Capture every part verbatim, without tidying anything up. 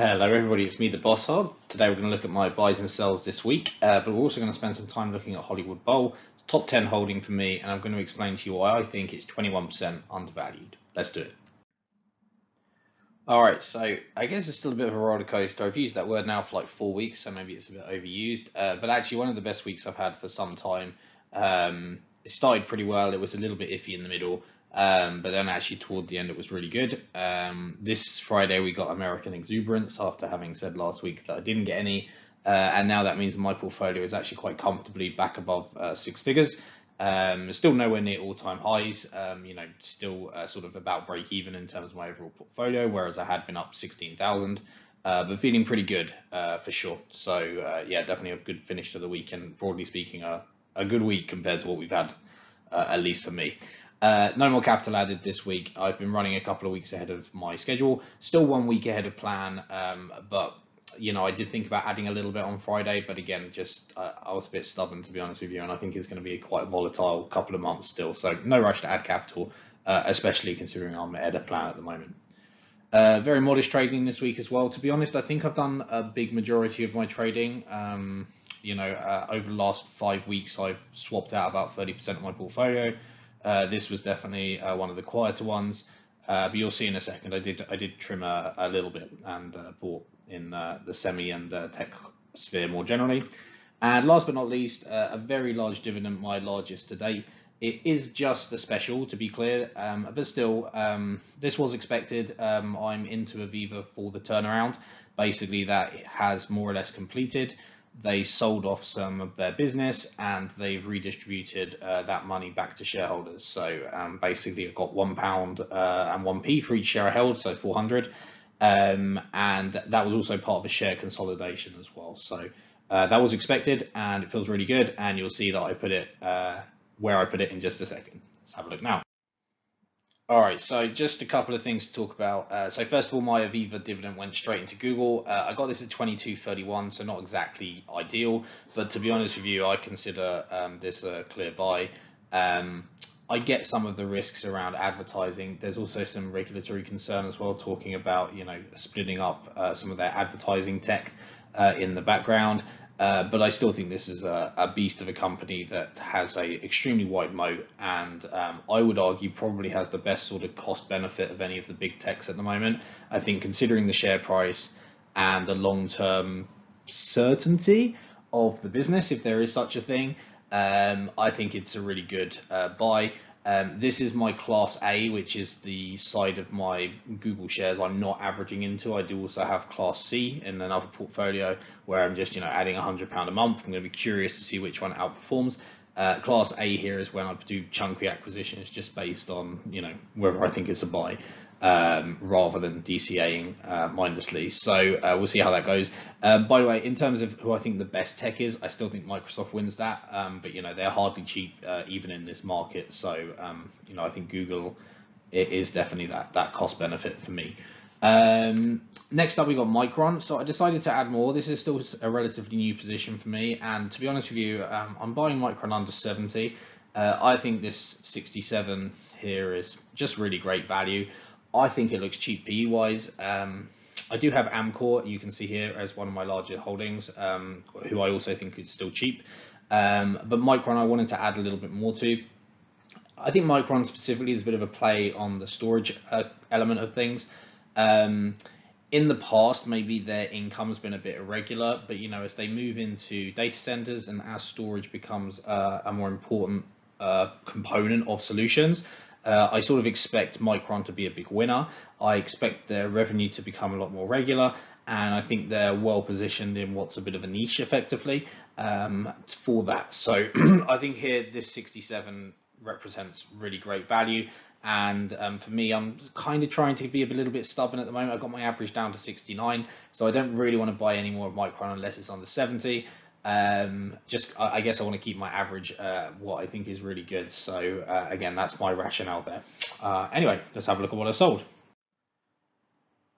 Hello everybody, it's me, the Boss Hog. Today we're going to look at my buys and sells this week, uh, but we're also going to spend some time looking at Hollywood Bowl, top ten holding for me, and I'm going to explain to you why I think it's twenty-one percent undervalued. Let's do it. Alright, so I guess it's still a bit of a roller coaster. I've used that word now for like four weeks, so maybe it's a bit overused, uh, but actually one of the best weeks I've had for some time. Um, it started pretty well, it was a little bit iffy in the middle. Um, but then actually toward the end it was really good. Um, this Friday we got American Exuberance after having said last week that I didn't get any, uh, and now that means my portfolio is actually quite comfortably back above uh, six figures. Um, still nowhere near all-time highs, um, you know, still uh, sort of about break even in terms of my overall portfolio, whereas I had been up sixteen thousand, uh, but feeling pretty good uh, for sure. So uh, yeah, definitely a good finish to the week, and broadly speaking a, a good week compared to what we've had, uh, at least for me. Uh, no more capital added this week. I've been running a couple of weeks ahead of my schedule, still one week ahead of plan, um, but you know, I did think about adding a little bit on Friday, but again, just uh, I was a bit stubborn, to be honest with you, and I think it's going to be a quite volatile couple of months still, so no rush to add capital, uh, especially considering I'm ahead of plan at the moment. Uh, very modest trading this week as well, to be honest. I think I've done a big majority of my trading. Um, you know, uh, over the last five weeks I've swapped out about thirty percent of my portfolio. Uh, this was definitely uh, one of the quieter ones, uh, but you'll see in a second. I did I did trim a, a little bit and uh, bought in uh, the semi and uh, tech sphere more generally. And last but not least, uh, a very large dividend, my largest to date. It is just a special, to be clear, um, but still, um, this was expected. Um, I'm into Aviva for the turnaround. Basically, that has more or less completed. They sold off some of their business and they've redistributed uh, that money back to shareholders. So um, basically I've got one pound uh, and one p for each share I held, so four hundred. Um, and that was also part of a share consolidation as well. So uh, that was expected and it feels really good. And you'll see that I put it uh, where I put it in just a second. Let's have a look now. All right, so just a couple of things to talk about. Uh, so first of all, my Aviva dividend went straight into Google. Uh, I got this at twenty-two thirty-one, so not exactly ideal, but to be honest with you, I consider um, this a clear buy. Um, I get some of the risks around advertising. There's also some regulatory concern as well, talking about, you know, splitting up uh, some of their advertising tech uh, in the background. Uh, but I still think this is a, a beast of a company that has a extremely wide moat, and um, I would argue probably has the best sort of cost benefit of any of the big techs at the moment. I think considering the share price and the long-term certainty of the business, if there is such a thing, um, I think it's a really good uh, buy. Um, this is my class A, which is the side of my Google shares I'm not averaging into. I do also have class C in another portfolio where I'm just, you know, adding one hundred pounds a month. I'm going to be curious to see which one outperforms. Uh, class A here is when I do chunky acquisitions just based on, you know, whether I think it's a buy, um, rather than DCAing uh, mindlessly. So uh, we'll see how that goes. Uh, by the way, in terms of who I think the best tech is, I still think Microsoft wins that, um, but you know, they're hardly cheap uh, even in this market. So um, you know, I think Google it is definitely that that cost benefit for me. Um, next up we got Micron. So I decided to add more. This is still a relatively new position for me, and to be honest with you, um, I'm buying Micron under seventy. Uh, I think this sixty-seven here is just really great value. I think it looks cheap P E wise. Um, I do have Amcor, you can see here, as one of my larger holdings, um, who I also think is still cheap. Um, but Micron I wanted to add a little bit more to. I think Micron specifically is a bit of a play on the storage uh, element of things. Um, in the past, maybe their income has been a bit irregular, but you know, as they move into data centers and as storage becomes uh, a more important uh, component of solutions, Uh, I sort of expect Micron to be a big winner. I expect their revenue to become a lot more regular, and I think they're well positioned in what's a bit of a niche effectively um, for that. So I think here this sixty-seven represents really great value, and um, for me, I'm kind of trying to be a little bit stubborn at the moment. I've got my average down to sixty-nine, so I don't really want to buy any more of Micron unless it's under seventy. Um, just, I guess I want to keep my average, uh, what I think is really good. So, uh, again, that's my rationale there. Uh, anyway, let's have a look at what I sold.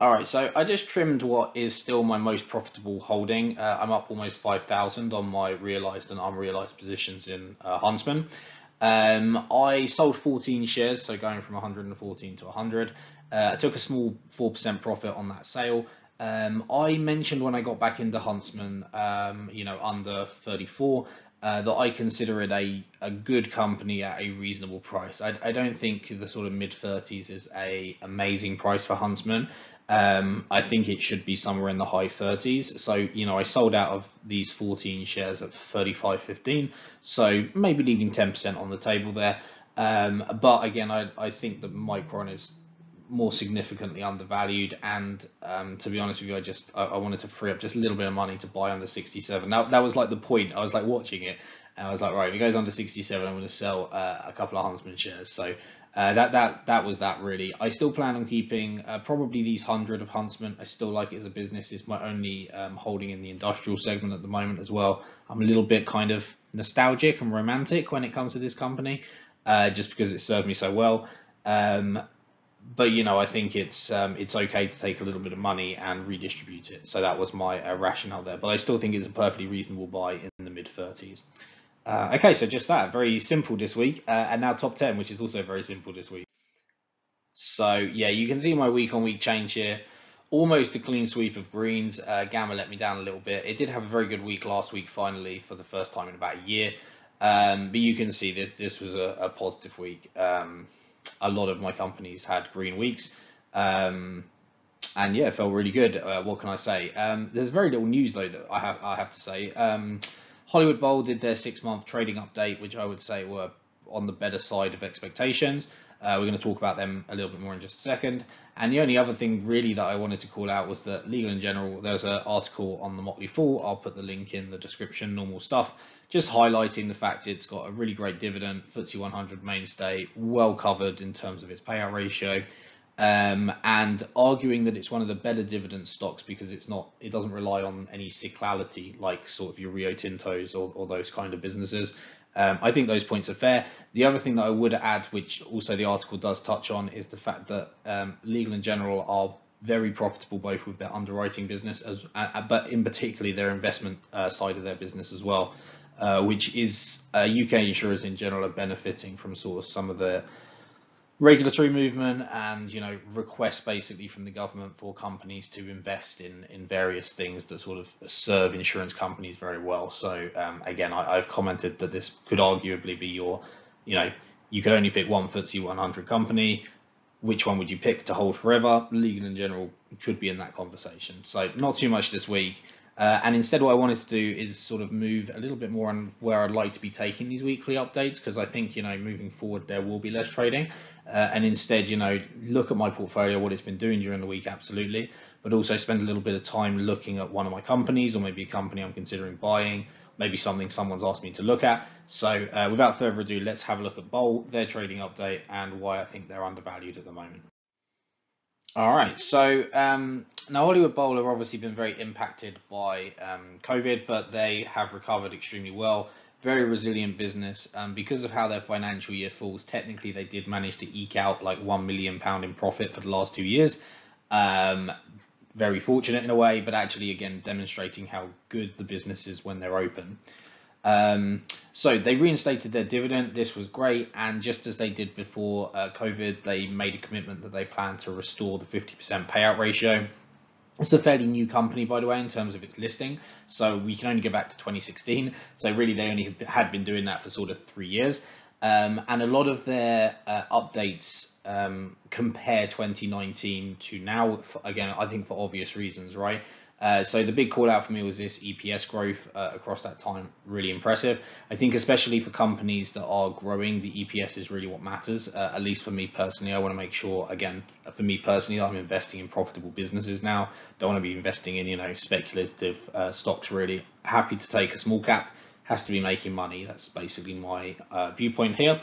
All right, so I just trimmed what is still my most profitable holding. Uh, I'm up almost five thousand on my realized and unrealized positions in uh, Huntsman. Um, I sold fourteen shares, so going from one hundred fourteen to one hundred. Uh, I took a small four percent profit on that sale. Um, I mentioned when I got back into Huntsman, um, you know, under thirty-four, uh, that I consider it a, a good company at a reasonable price. I, I don't think the sort of mid thirties is a amazing price for Huntsman. Um, I think it should be somewhere in the high thirties. So, you know, I sold out of these fourteen shares at thirty-five fifteen. So maybe leaving ten percent on the table there. Um, but again, I, I think that Micron is more significantly undervalued, and um, to be honest with you, I just I, I wanted to free up just a little bit of money to buy under sixty-seven. Now that was like the point. I was like watching it, and I was like, right, if it goes under sixty-seven, I'm going to sell uh, a couple of Huntsman shares. So uh, that that that was that really. I still plan on keeping uh, probably these hundred of Huntsman. I still like it as a business. It's my only um, holding in the industrial segment at the moment as well. I'm a little bit kind of nostalgic and romantic when it comes to this company, uh, just because it served me so well. Um, But, you know, I think it's um, it's OK to take a little bit of money and redistribute it. So that was my uh, rationale there. But I still think it's a perfectly reasonable buy in the mid thirties. Uh, OK, so just that. Very simple this week. Uh, and now top ten, which is also very simple this week. So, yeah, you can see my week on week change here. Almost a clean sweep of greens. Uh, Gamma let me down a little bit. It did have a very good week last week, finally, for the first time in about a year. Um, but you can see that this was a, a positive week. Um A lot of my companies had green weeks, um, and yeah, it felt really good. Uh, what can I say? Um, there's very little news though that I have. I have to say, um, Hollywood Bowl did their six-month trading update, which I would say were on the better side of expectations. Uh, we're going to talk about them a little bit more in just a second. And the only other thing really that I wanted to call out was that Legal and General, there's an article on the Motley Fool. I'll put the link in the description, normal stuff, just highlighting the fact it's got a really great dividend, F T S E one hundred mainstay, well covered in terms of its payout ratio, um, and arguing that it's one of the better dividend stocks because it's not, it doesn't rely on any cyclicality like sort of your Rio Tintos or, or those kind of businesses. Um, I think those points are fair. The other thing that I would add, which also the article does touch on, is the fact that um, Legal and General are very profitable, both with their underwriting business, as, uh, but in particularly their investment uh, side of their business as well, uh, which is uh, U K insurers in general are benefiting from sort of some of the regulatory movement and, you know, requests basically from the government for companies to invest in in various things that sort of serve insurance companies very well. So um, again, I, I've commented that this could arguably be your, you know, you could only pick one F T S E one hundred company. Which one would you pick to hold forever? Legal and General could be in that conversation. So not too much this week. Uh, and instead what I wanted to do is sort of move a little bit more on where I'd like to be taking these weekly updates, because I think, you know, moving forward there will be less trading, uh, and instead, you know, look at my portfolio, what it's been doing during the week, absolutely, but also spend a little bit of time looking at one of my companies, or maybe a company I'm considering buying, maybe something someone's asked me to look at. So uh, without further ado, let's have a look at Bowl, their trading update, and why I think they're undervalued at the moment. All right, so um, now Hollywood Bowl have obviously been very impacted by um, COVID, but they have recovered extremely well. Very resilient business. Um, because of how their financial year falls, technically they did manage to eke out like one million pounds in profit for the last two years. Um, very fortunate in a way, but actually, again, demonstrating how good the business is when they're open. Um, so they reinstated their dividend. This was great. And just as they did before uh, COVID, they made a commitment that they plan to restore the fifty percent payout ratio. It's a fairly new company, by the way, in terms of its listing. So we can only go back to twenty sixteen. So really, they only had been doing that for sort of three years. Um, and a lot of their uh, updates um, compare twenty nineteen to now, for, again, I think for obvious reasons, right? Uh, so the big call out for me was this E P S growth uh, across that time, really impressive. I think especially for companies that are growing, the E P S is really what matters, uh, at least for me personally. I want to make sure, again, for me personally, I'm investing in profitable businesses now. Don't want to be investing in, you know, speculative uh, stocks, really. Happy to take a small cap, has to be making money. That's basically my uh, viewpoint here.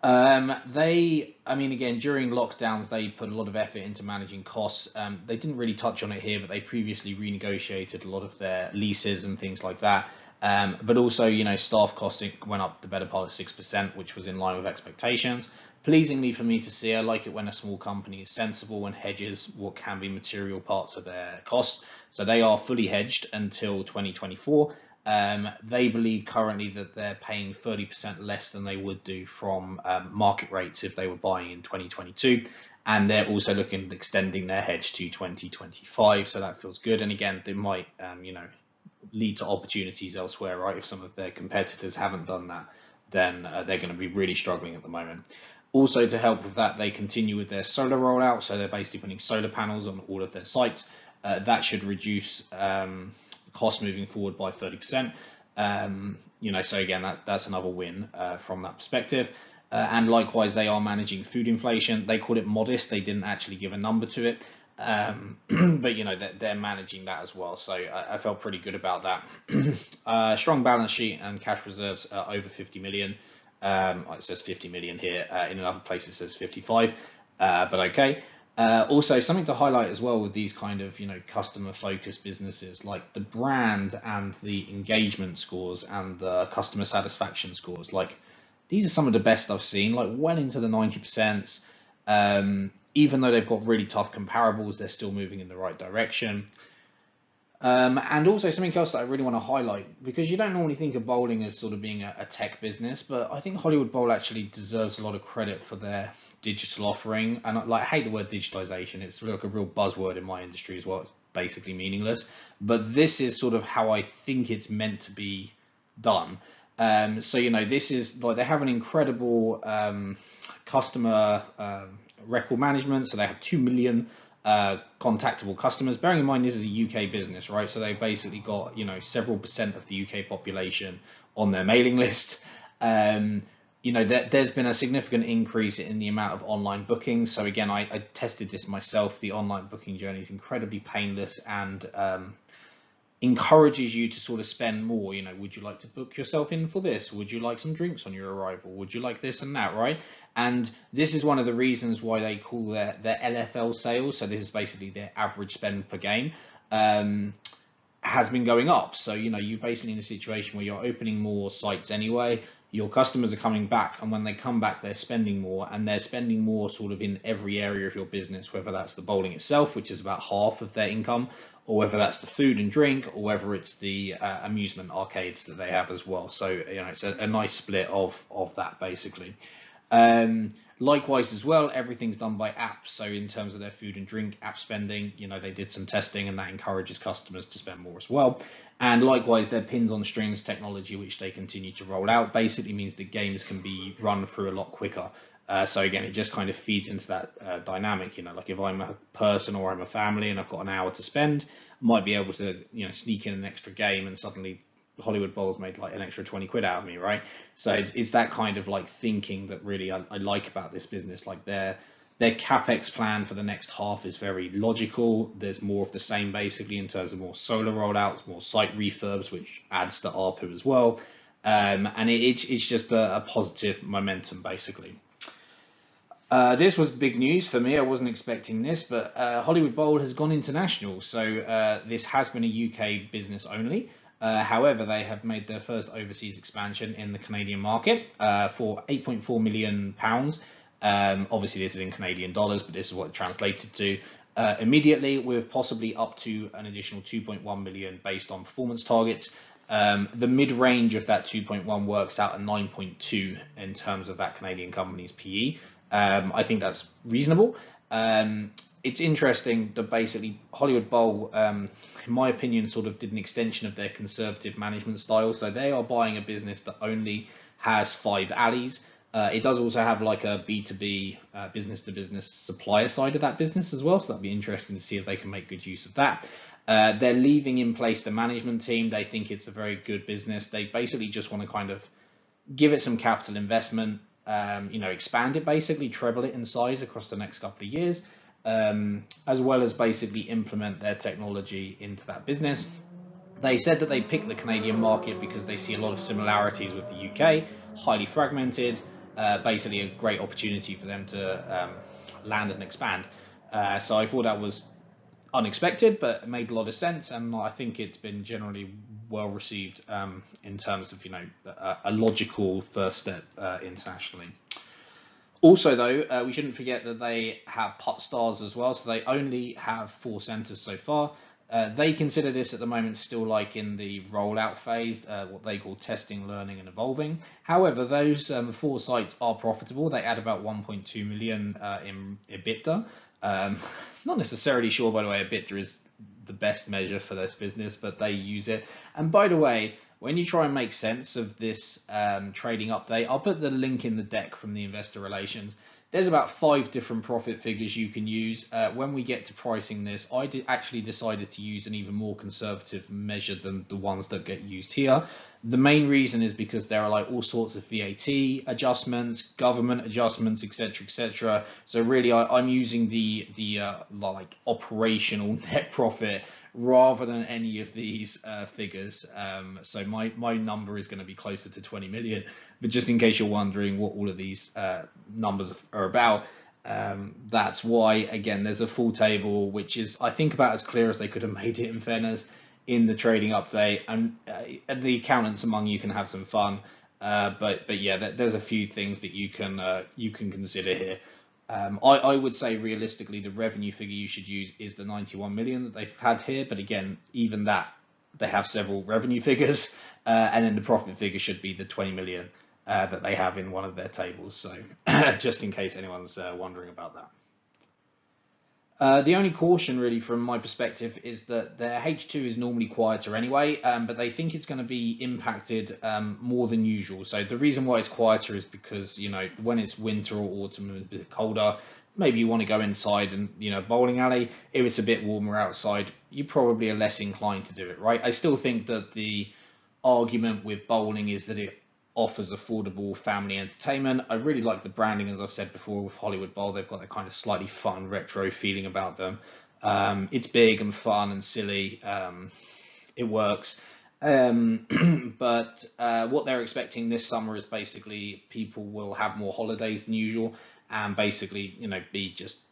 Um, they, I mean, again, during lockdowns, they put a lot of effort into managing costs. Um, they didn't really touch on it here, but they previously renegotiated a lot of their leases and things like that. Um, but also, you know, staff costs went up the better part of six percent, which was in line with expectations. Pleasingly for me to see, I like it when a small company is sensible and hedges what can be material parts of their costs. So they are fully hedged until twenty twenty-four. Um, they believe currently that they're paying thirty percent less than they would do from um, market rates if they were buying in twenty twenty-two. And they're also looking at extending their hedge to twenty twenty-five. So that feels good. And again, they might, um, you know, lead to opportunities elsewhere, right? If some of their competitors haven't done that, then uh, they're going to be really struggling at the moment. Also, to help with that, they continue with their solar rollout. So they're basically putting solar panels on all of their sites. Uh, that should reduce um, costs moving forward by thirty percent. Um, you know, so again, that, that's another win uh, from that perspective. Uh, and likewise, they are managing food inflation. They called it modest. They didn't actually give a number to it. Um, but, you know, they're, they're managing that as well. So I, I felt pretty good about that. uh, strong balance sheet and cash reserves are over fifty million. Um, it says fifty million here. Uh, in another place, it says fifty-five. Uh, but OK. Uh, also, something to highlight as well with these kind of, you know, customer focused businesses, like the brand and the engagement scores and the customer satisfaction scores, like these are some of the best I've seen, like well into the ninety percent. Um, even though they've got really tough comparables, they're still moving in the right direction. Um, and also something else that I really want to highlight, because you don't normally think of bowling as sort of being a, a tech business, but I think Hollywood Bowl actually deserves a lot of credit for their digital offering. And I, like, I hate the word digitization. It's like a real buzzword in my industry as well. It's basically meaningless, but this is sort of how I think it's meant to be done. Um, so, you know, this is like they have an incredible um, customer um, record management. So they have two million uh, contactable customers. Bearing in mind, this is a U K business, right? So they've basically got, you know, several percent of the U K population on their mailing list. Um, you know, there, there's been a significant increase in the amount of online bookings. So again, I, I tested this myself. The online booking journey is incredibly painless and um encourages you to sort of spend more. You know, would you like to book yourself in for this? Would you like some drinks on your arrival? Would you like this and that, right? And this is one of the reasons why they call their, their L F L sales, so this is basically their average spend per game, um, has been going up. So, you know, you're basically in a situation where you're opening more sites anyway, your customers are coming back, and when they come back, they're spending more, and they're spending more sort of in every area of your business, whether that's the bowling itself, which is about half of their income, or whether that's the food and drink, or whether it's the uh, amusement arcades that they have as well. So, you know, it's a, a nice split of, of that basically. Um, likewise as well, everything's done by app. So in terms of their food and drink app spending, you know, they did some testing and that encourages customers to spend more as well. And likewise, their pins on strings technology, which they continue to roll out, basically means that games can be run through a lot quicker. Uh, so again, it just kind of feeds into that uh, dynamic, you know, like if I'm a person or I'm a family and I've got an hour to spend, I might be able to, you know, sneak in an extra game, and suddenly Hollywood Bowl's made like an extra twenty quid out of me, right? So it's, it's that kind of like thinking that really I, I like about this business. Like their their capex plan for the next half is very logical. There's more of the same basically in terms of more solar rollouts, more site refurbs, which adds to A R P U as well. Um, and it, it's, it's just a, a positive momentum basically. Uh, this was big news for me. I wasn't expecting this, but uh, Hollywood Bowl has gone international. So uh, this has been a U K business only. Uh, however, they have made their first overseas expansion in the Canadian market uh, for eight point four million pounds. Um, obviously, this is in Canadian dollars, but this is what it translated to uh, immediately, with possibly up to an additional two point one million based on performance targets. Um, the mid-range of that two point one works out at nine point two in terms of that Canadian company's P E. Um, I think that's reasonable. Um, it's interesting that basically Hollywood Bowl, um, in my opinion, sort of did an extension of their conservative management style. So they are buying a business that only has five alleys. Uh, it does also have like a B two B, uh, business to business supplier side of that business as well. So that'd be interesting to see if they can make good use of that. Uh, they're leaving in place the management team. They think it's a very good business. They basically just want to kind of give it some capital investment, um, you know, expand it, basically treble it in size across the next couple of years. Um, as well as basically implement their technology into that business. They said that they picked the Canadian market because they see a lot of similarities with the U K, highly fragmented, uh, basically a great opportunity for them to um, land and expand. Uh, so I thought that was unexpected, but it made a lot of sense. And I think it's been generally well received um, in terms of, you know, a, a logical first step uh, internationally. Also, though, uh, we shouldn't forget that they have Putt Stars as well. So they only have four centres so far. Uh, they consider this at the moment still like in the rollout phase, uh, what they call testing, learning and evolving. However, those um, four sites are profitable. They add about one point two million uh, in EBITDA. Um, not necessarily sure, by the way, EBITDA is the best measure for this business, but they use it. And by the way, when you try and make sense of this um, trading update, I'll put the link in the deck from the investor relations. There's about five different profit figures you can use. Uh, when we get to pricing this, I did actually decided to use an even more conservative measure than the ones that get used here. The main reason is because there are like all sorts of V A T adjustments, government adjustments, et cetera, et cetera. So really, I, I'm using the the uh, like operational net profit rather than any of these uh, figures. Um, so my, my number is going to be closer to twenty million. But just in case you're wondering what all of these uh, numbers are about, um, that's why, again, there's a full table, which is, I think, about as clear as they could have made it, in fairness, in the trading update. And uh, the accountants among you can have some fun. Uh, but, but yeah, there's a few things that you can, uh, you can consider here. Um, I, I would say realistically, the revenue figure you should use is the ninety-one million that they've had here. But again, even that, they have several revenue figures, uh, and then the profit figure should be the twenty million uh, that they have in one of their tables. So just in case anyone's uh, wondering about that. Uh, the only caution really from my perspective is that their H two is normally quieter anyway, um, but they think it's going to be impacted um, more than usual. So the reason why it's quieter is because, you know, when it's winter or autumn and a bit colder, maybe you want to go inside and, you know, bowling alley. If it's a bit warmer outside, you probably are less inclined to do it, right? I still think that the argument with bowling is that it offers affordable family entertainment. I really like the branding, as I've said before, with Hollywood Bowl. They've got that kind of slightly fun retro feeling about them. Um, it's big and fun and silly. Um, it works. Um, but uh, what they're expecting this summer is basically people will have more holidays than usual and basically, you know, be just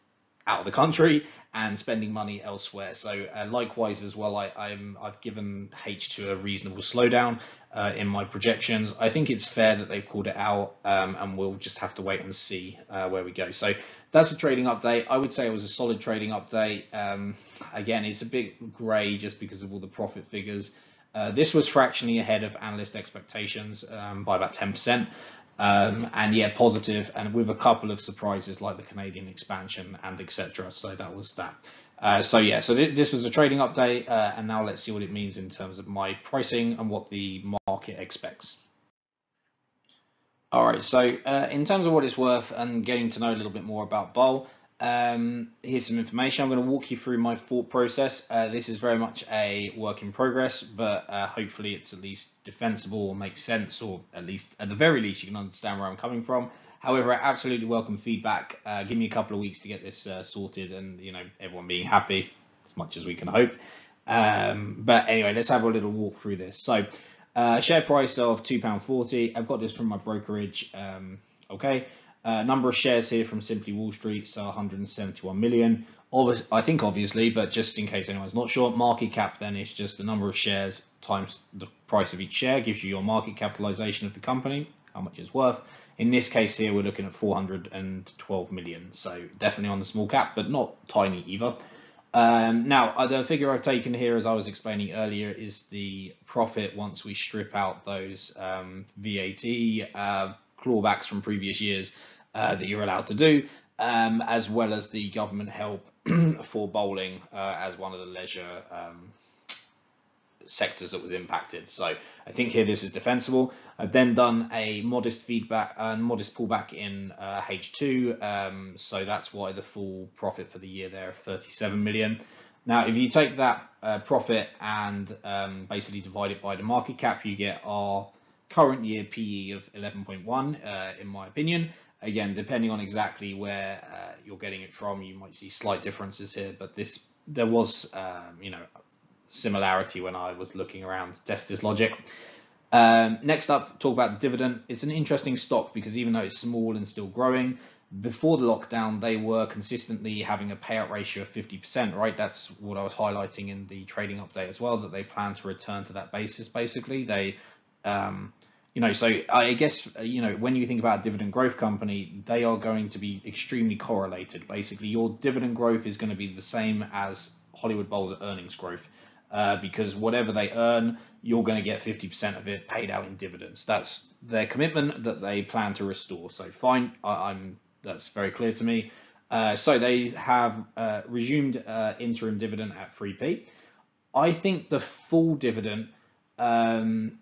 out of the country and spending money elsewhere. So uh, likewise as well, I, I'm, I've given H two a reasonable slowdown uh, in my projections. I think it's fair that they've called it out, um, and we'll just have to wait and see uh, where we go. So that's a trading update. I would say it was a solid trading update. Um, again, it's a bit grey just because of all the profit figures. Uh, this was fractionally ahead of analyst expectations um, by about ten percent. Um, and yeah, positive, and with a couple of surprises like the Canadian expansion and et cetera. So that was that. Uh, so yeah, so th this was a trading update, uh, and now let's see what it means in terms of my pricing and what the market expects. All right, so uh, in terms of what it's worth and getting to know a little bit more about Bowl, um, here's some information. I'm going to walk you through my thought process. Uh, this is very much a work in progress, but uh, hopefully it's at least defensible or makes sense, or at least at the very least you can understand where I'm coming from. However, I absolutely welcome feedback. Uh, give me a couple of weeks to get this uh, sorted and, you know, everyone being happy as much as we can hope. Um, but anyway, let's have a little walk through this. So uh, share price of two pounds forty. I've got this from my brokerage. Um, okay. Uh, number of shares here from Simply Wall Street, so one hundred seventy-one million. Obvious, I think obviously, but just in case anyone's not sure, market cap then is just the number of shares times the price of each share, gives you your market capitalization of the company, how much it's worth. In this case here, we're looking at four hundred twelve million. So definitely on the small cap, but not tiny either. Um, now, the figure I've taken here, as I was explaining earlier, is the profit once we strip out those um, V A T uh, clawbacks from previous years. Uh, that you're allowed to do, um, as well as the government help for bowling uh, as one of the leisure um, sectors that was impacted. So I think here this is defensible. I've then done a modest feedback and uh, modest pullback in uh, H two, um, so that's why the full profit for the year there of thirty-seven million. Now, if you take that uh, profit and um, basically divide it by the market cap, you get our current year P E of eleven point one, uh, in my opinion. Again, depending on exactly where uh, you're getting it from, you might see slight differences here, but this there was, um, you know, similarity when I was looking around to test this logic. Um, next up, talk about the dividend. It's an interesting stock because even though it's small and still growing, before the lockdown, they were consistently having a payout ratio of fifty percent, right? That's what I was highlighting in the trading update as well, that they plan to return to that basis, basically. They... Um, You know, so I guess, you know, when you think about a dividend growth company, they are going to be extremely correlated. Basically, your dividend growth is going to be the same as Hollywood Bowl's earnings growth, uh, because whatever they earn, you're going to get fifty percent of it paid out in dividends. That's their commitment that they plan to restore. So fine, I, I'm that's very clear to me. Uh, so they have uh, resumed uh, interim dividend at three p. I think the full dividend um,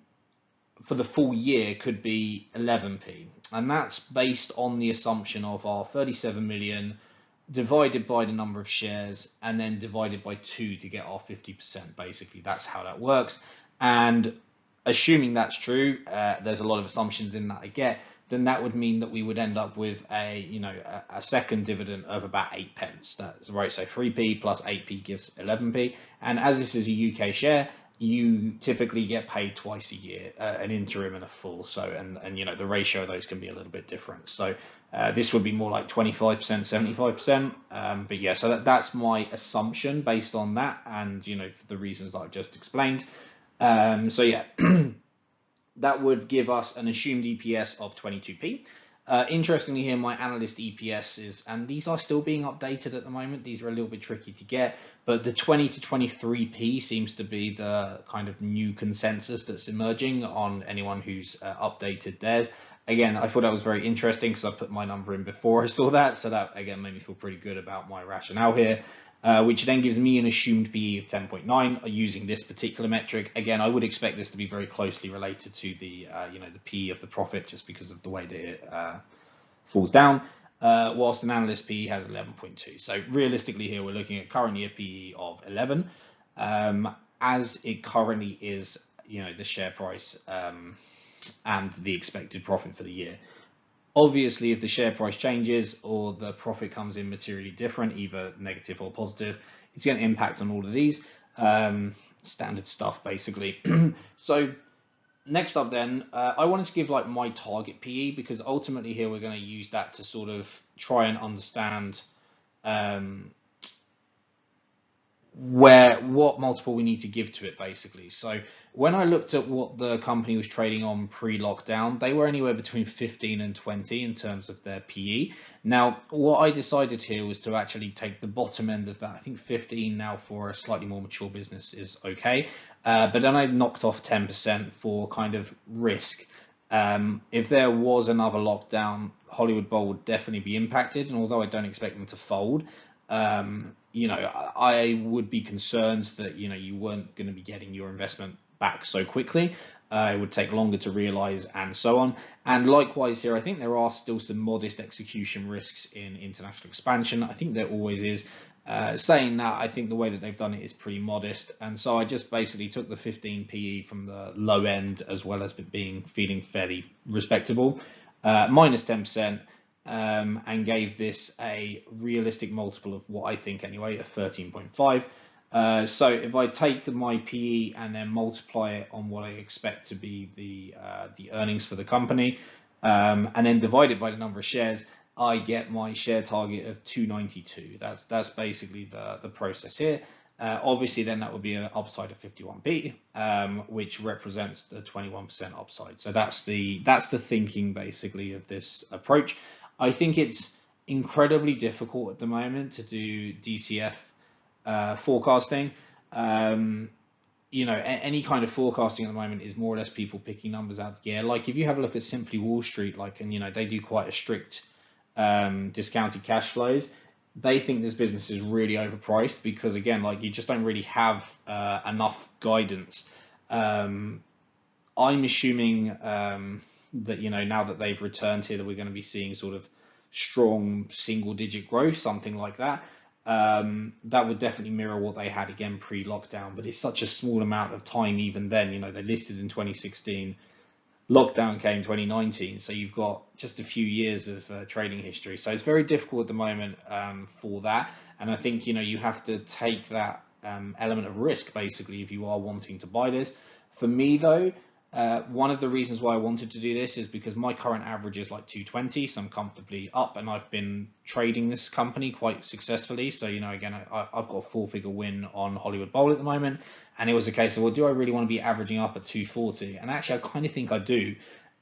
for the full year could be eleven p, and that's based on the assumption of our thirty-seven million divided by the number of shares and then divided by two to get our fifty percent. Basically, that's how that works. And assuming that's true, uh, there's a lot of assumptions in that I get, then that would mean that we would end up with a, you know, a, a second dividend of about eight pence. That's right. So three p plus eight p gives eleven p. And as this is a U K share, you typically get paid twice a year, uh, an interim and a full. So, and, and, you know, the ratio of those can be a little bit different. So uh, this would be more like twenty-five percent, seventy-five percent. Um, but yeah, so that, that's my assumption based on that. And, you know, for the reasons that I've just explained. Um, so yeah. That would give us an assumed E P S of twenty-two p. Uh, interestingly here, my analyst E P S is, and these are still being updated at the moment, these are a little bit tricky to get, but the twenty to twenty-three p seems to be the kind of new consensus that's emerging on anyone who's uh, updated theirs. Again, I thought that was very interesting because I put my number in before I saw that, so that again made me feel pretty good about my rationale here. Uh, which then gives me an assumed P E of ten point nine using this particular metric. Again, I would expect this to be very closely related to the, uh, you know, the P E of the profit just because of the way that it uh, falls down, uh, whilst an analyst P E has eleven point two. So realistically here, we're looking at current year P E of eleven. Um, as it currently is, you know, the share price um, and the expected profit for the year. Obviously, if the share price changes or the profit comes in materially different, either negative or positive, it's going to impact on all of these um, standard stuff, basically. So next up then, uh, I wanted to give like my target P E, because ultimately here we're going to use that to sort of try and understand um, where what multiple we need to give to it, basically. So when I looked at what the company was trading on pre-lockdown, they were anywhere between fifteen and twenty in terms of their P E. Now what I decided here was to actually take the bottom end of that. I think fifteen now for a slightly more mature business is okay, uh, but then I knocked off ten percent for kind of risk. Um, if there was another lockdown, Hollywood Bowl would definitely be impacted, and although I don't expect them to fold, um you know, I would be concerned that, you know, you weren't going to be getting your investment back so quickly. Uh, it would take longer to realize and so on. And likewise here, I think there are still some modest execution risks in international expansion. I think there always is. Uh, saying that, I think the way that they've done it is pretty modest. And so I just basically took the fifteen P E from the low end, as well as being feeling fairly respectable, uh, minus ten percent. Um, and gave this a realistic multiple of what I think anyway of thirteen point five. Uh, so if I take my P E and then multiply it on what I expect to be the uh, the earnings for the company, um, and then divide it by the number of shares, I get my share target of two ninety-two. That's that's basically the the process here. Uh, obviously then that would be an upside of fifty-one p, um, which represents the twenty-one percent upside. So that's the that's the thinking basically of this approach. I think it's incredibly difficult at the moment to do D C F uh, forecasting. Um, you know, any kind of forecasting at the moment is more or less people picking numbers out of the air. Like if you have a look at Simply Wall Street, like, and you know, they do quite a strict um, discounted cash flows. They think this business is really overpriced because again, like you just don't really have uh, enough guidance. Um, I'm assuming, um, that, you know, now that they've returned here, that we're going to be seeing sort of strong single digit growth, something like that. Um, that would definitely mirror what they had again pre-lockdown, but it's such a small amount of time even then. You know, they listed in twenty sixteen, lockdown came twenty nineteen, so you've got just a few years of uh, trading history. So it's very difficult at the moment um, for that, and I think, you know, you have to take that um, element of risk basically if you are wanting to buy this. For me though, Uh, one of the reasons why I wanted to do this is because my current average is like two twenty, so I'm comfortably up, and I've been trading this company quite successfully. So, you know, again, I, I've got a four figure win on Hollywood Bowl at the moment. And it was a case of, well, do I really want to be averaging up at two forty? And actually, I kind of think I do,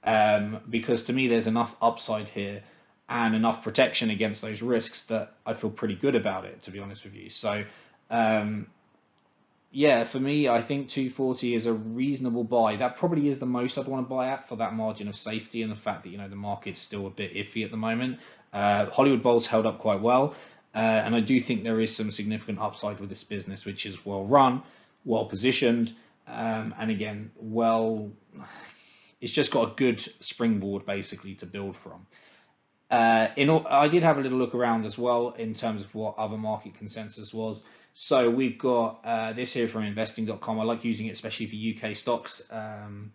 um, because to me, there's enough upside here and enough protection against those risks that I feel pretty good about it, to be honest with you. So Um, yeah, for me, I think two forty is a reasonable buy. That probably is the most I'd want to buy at for that margin of safety and the fact that, you know, the market's still a bit iffy at the moment. Uh, Hollywood Bowl's held up quite well. Uh, and I do think there is some significant upside with this business, which is well run, well positioned. Um, and again, well, it's just got a good springboard basically to build from. Uh, in all, I did have a little look around as well in terms of what other market consensus was. So we've got uh, this here from investing dot com. I like using it especially for U K stocks. Um,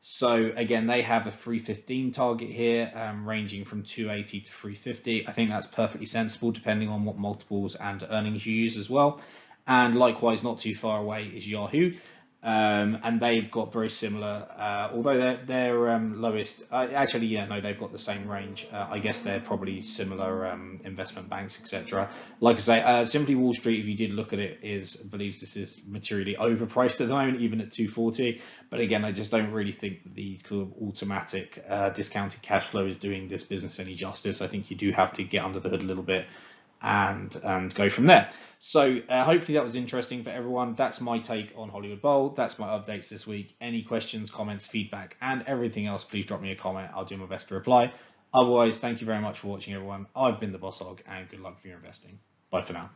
so again, they have a three fifteen target here, um, ranging from two eighty to three fifty. I think that's perfectly sensible depending on what multiples and earnings you use as well. And likewise, not too far away is Yahoo. Um, and they've got very similar, uh, although they're, they're um, lowest, uh, actually, yeah, no, they've got the same range. Uh, I guess they're probably similar um, investment banks, et cetera. Like I say, uh, Simply Wall Street, if you did look at it, is believes this is materially overpriced at the moment, even at two forty. But again, I just don't really think that these kind of automatic uh, discounted cash flow is doing this business any justice. I think you do have to get under the hood a little bit and and go from there. So uh, hopefully that was interesting for everyone. That's my take on Hollywood Bowl. That's my updates this week. Any questions, comments, feedback, and everything else, please drop me a comment. I'll do my best to reply. Otherwise, thank you very much for watching, everyone. I've been the Boss Hog, and good luck for your investing. Bye for now.